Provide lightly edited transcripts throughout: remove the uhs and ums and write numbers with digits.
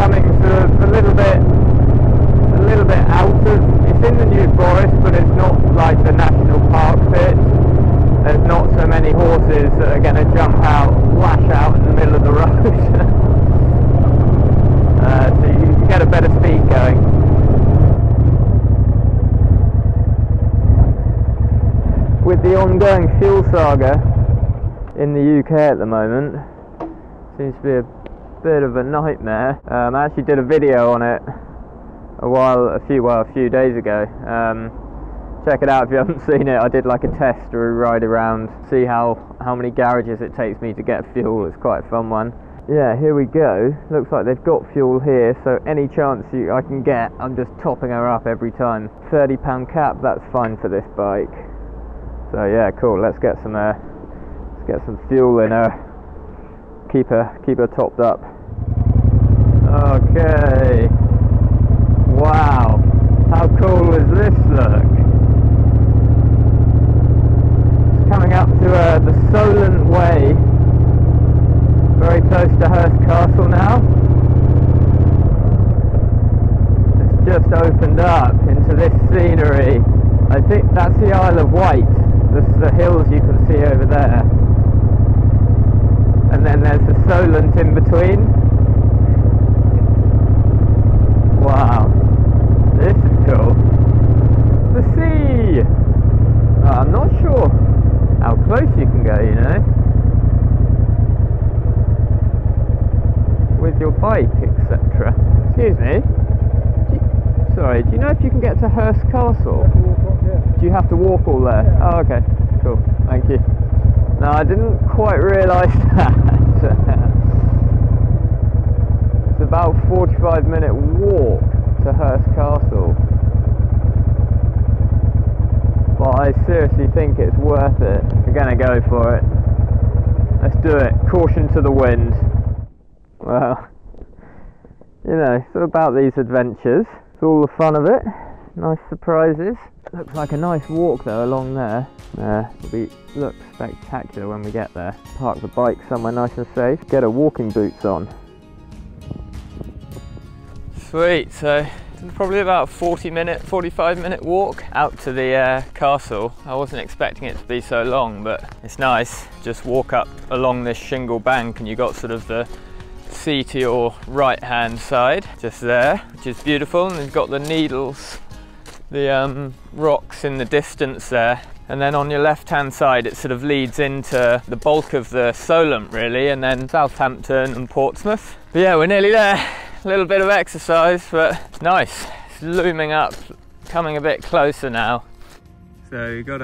coming sort of a little bit out of, it's in the New Forest, but it's not like the National Park bit. There's not so many horses that are going to jump out, lash out in the middle of the road. So you can get a better speed going. With the ongoing fuel saga in the UK at the moment, seems to be a bit of a nightmare. I actually did a video on it a few days ago. Check it out if you haven't seen it. I did like a test ride around, see how many garages it takes me to get fuel. It's quite a fun one. Yeah, here we go. Looks like they've got fuel here, so any chance I can get, I'm just topping her up every time. £30 cap, that's fine for this bike. So yeah, cool. Let's get some fuel in her. Keep her topped up. Okay. Wow. How cool is this look? It's coming up to the Solent Way. Very close to Hurst Castle now. It's just opened up into this scenery. I think that's the Isle of Wight. This is the hills you can see over there, and then there's the Solent in between. Wow, this is cool. The sea! Oh, I'm not sure how close you can go, you know, with your bike, etc. Excuse me. Sorry, do you know if you can get to Hurst Castle? Do you have to walk all there? Yeah. Oh, okay, cool, thank you. No, I didn't quite realise that. It's about a 45-minute walk to Hurst Castle. But I seriously think it's worth it. We're going to go for it. Let's do it. Caution to the wind. Well, you know, it's about these adventures. It's all the fun of it. Nice surprises. Looks like a nice walk though along there. It'll be look spectacular when we get there. Park the bike somewhere nice and safe. Get our walking boots on. Sweet. So it's probably about a 45 minute walk out to the castle. I wasn't expecting it to be so long, but it's nice. Just walk up along this shingle bank and you got sort of the sea to your right hand side just there, which is beautiful, and you've got the Needles, the rocks in the distance there, and then on your left hand side it sort of leads into the bulk of the Solent really, and then Southampton and Portsmouth. But yeah, we're nearly there. A little bit of exercise, but it's nice. It's looming up, coming a bit closer now. So we've got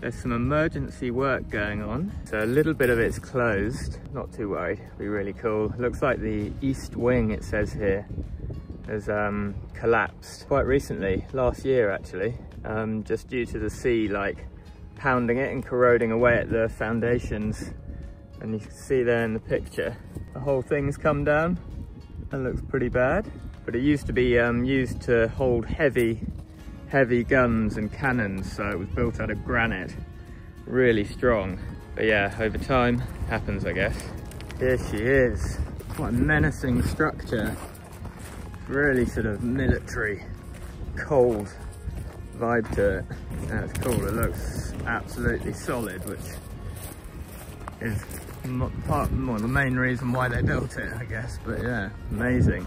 there's some emergency work going on, so a little bit of it's closed. Not too worried, it'll be really cool. Looks like the east wing, it says here, has collapsed quite recently, last year actually, just due to the sea like pounding it and corroding away at the foundations. And you can see there in the picture, the whole thing's come down and looks pretty bad. But it used to be used to hold heavy guns and cannons, so it was built out of granite, really strong. But yeah, over time, happens I guess. Here she is, quite a menacing structure. Really sort of military, cold vibe to it. That's cool, it looks absolutely solid, which is part more the main reason why they built it, I guess. But yeah, amazing.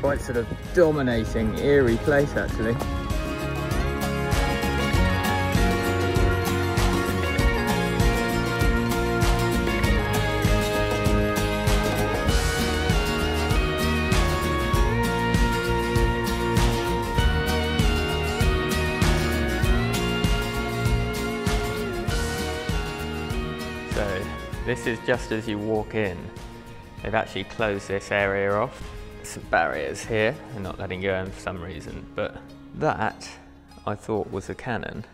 Quite sort of dominating, eerie place actually. This is just as you walk in. They've actually closed this area off. Some barriers here, they're not letting you in for some reason, but that I thought was a cannon.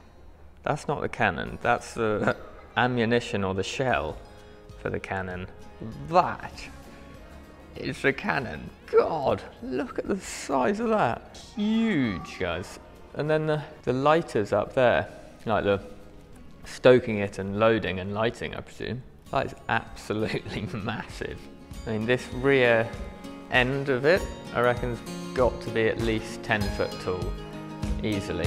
That's not the cannon, that's the ammunition or the shell for the cannon. That is the cannon. God, look at the size of that. Huge, guys. And then the lighters up there, like the stoking it and loading and lighting, I presume. That is absolutely massive. I mean, this rear end of it, I reckon, has got to be at least 10 foot tall, easily.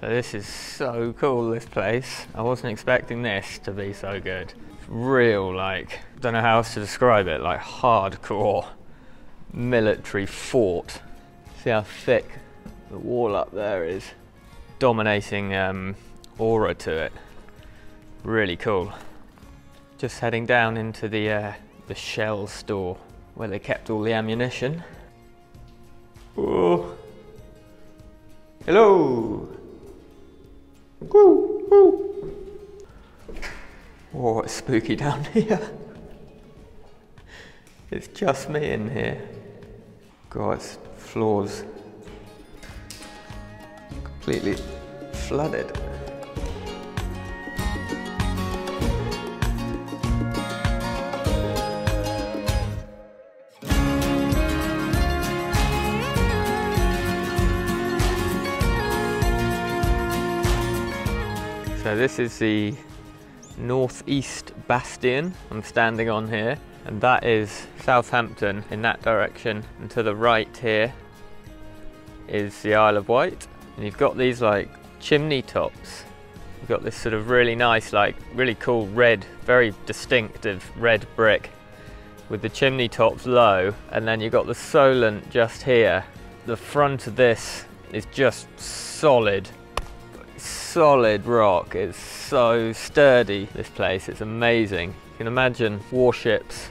So this is so cool, this place. I wasn't expecting this to be so good. It's real, like, don't know how else to describe it, like hardcore military fort. See how thick the wall up there is. Dominating aura to it. Really cool. Just heading down into the shell store where they kept all the ammunition. Oh, hello. Woo, woo. Oh, it's spooky down here. It's just me in here. God, it's floors completely flooded. So this is the northeast bastion I'm standing on here, and that is Southampton in that direction, and to the right here is the Isle of Wight. And you've got these like chimney tops. You've got this sort of really nice, like really cool red, very distinctive red brick with the chimney tops low, and then you've got the Solent just here. The front of this is just solid. Solid rock. It's so sturdy, this place. It's amazing. You can imagine warships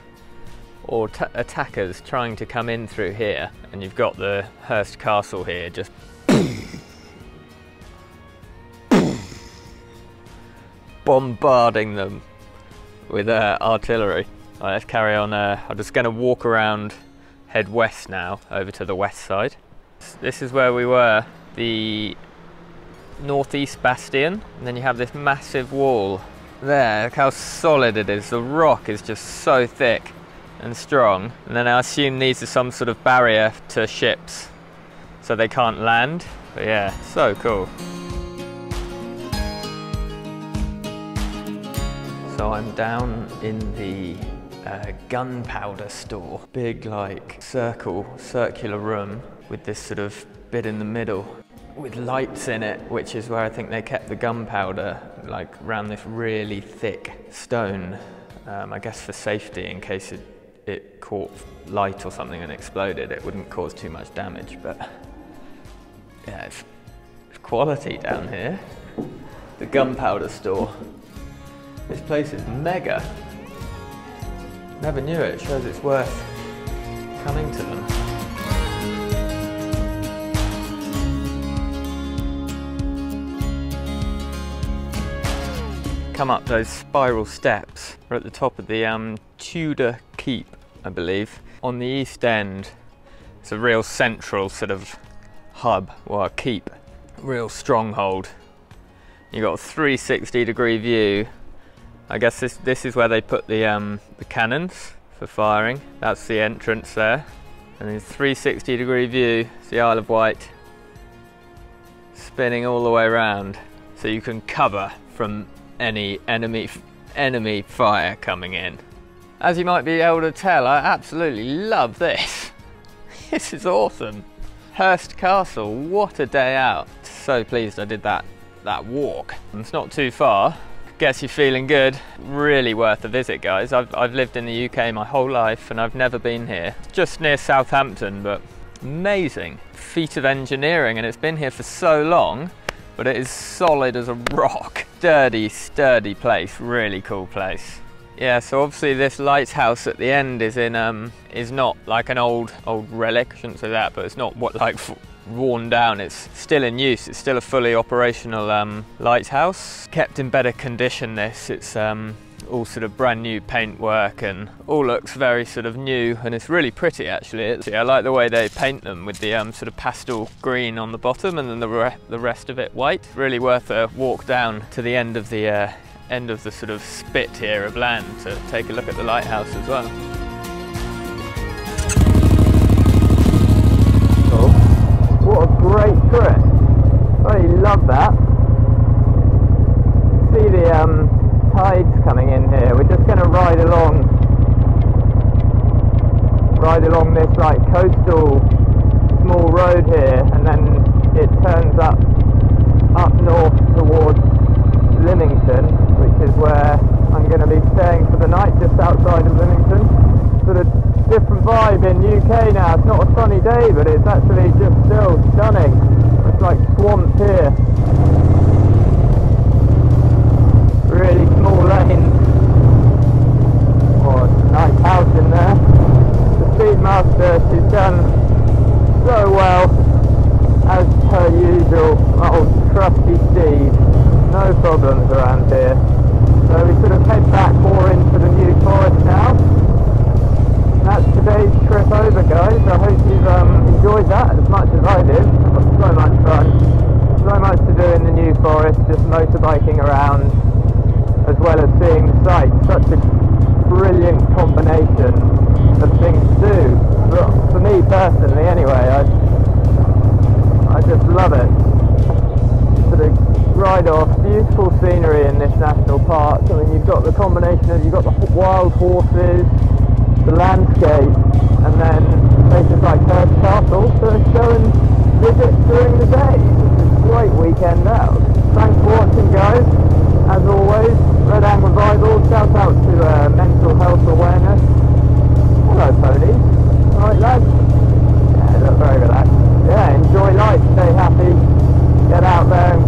or attackers trying to come in through here, and you've got the Hurst Castle here just bombarding them with artillery. All right, let's carry on. I'm just going to walk around, head west now, over to the west side. This is where we were, the northeast bastion, and then you have this massive wall there. Look how solid it is. The rock is just so thick and strong, and then I assume these are some sort of barrier to ships so they can't land. But yeah, so cool. So I'm down in the gunpowder store. Big like circular room with this sort of bit in the middle with lights in it, which is where I think they kept the gunpowder, like around this really thick stone, I guess for safety, in case it caught light or something and exploded. It wouldn't cause too much damage, but yeah, it's quality down here. The gunpowder store. This place is mega. Never knew it. It shows it's worth coming to them. Come up those spiral steps. We're at the top of the Tudor Keep, I believe. On the east end, it's a real central sort of hub, or a keep, real stronghold. You got a 360-degree view. I guess this is where they put the cannons for firing. That's the entrance there. And then 360-degree view, it's the Isle of Wight, spinning all the way around, so you can cover from any enemy fire coming in. As you might be able to tell, I absolutely love this. This is awesome. Hurst Castle, what a day out. So pleased I did that walk. It's not too far. Gets you feeling good. Really worth a visit, guys. I've lived in the UK my whole life and I've never been here. Just near Southampton, but amazing feat of engineering, and it's been here for so long, but it is solid as a rock. Sturdy place, really cool place. Yeah, so obviously this lighthouse at the end is in is not like an old relic, shouldn't say that, but it's not what like worn down. It's still in use. It's still a fully operational lighthouse. Kept in better condition this. It's all sort of brand new paintwork and all looks very sort of new, and it's really pretty actually. I like the way they paint them with the sort of pastel green on the bottom and then the rest of it white. Really worth a walk down to the end of the sort of spit here of land to take a look at the lighthouse as well. Oh, what a great trip. I see, but it's actually just still stunning. It's like swamps here. Really small lanes. Oh, it's a nice house in there. The Speedmaster, she's done so well, as per usual, my old trusty steed. No problems around here. So we sort of head back more into the New Forest now. That's today's trip over, guys. I hope you've enjoyed that as much as I did. It was so much fun. So much to do in the New Forest, just motorbiking around, as well as seeing the sights. Such a brilliant combination of things to do. But for me personally, anyway, I just love it. Sort of ride off beautiful scenery in this national park. I mean, you've got the combination of, you've got the wild horses, the landscape, and then places like Hurst Castle to show and visit during the day. It's a great weekend out. Thanks for watching, guys. As always, RedAng Revival, shout out to mental health awareness. Hello, ponies. Alright, lads? Yeah, look very relaxed. Yeah, enjoy life, stay happy, get out there and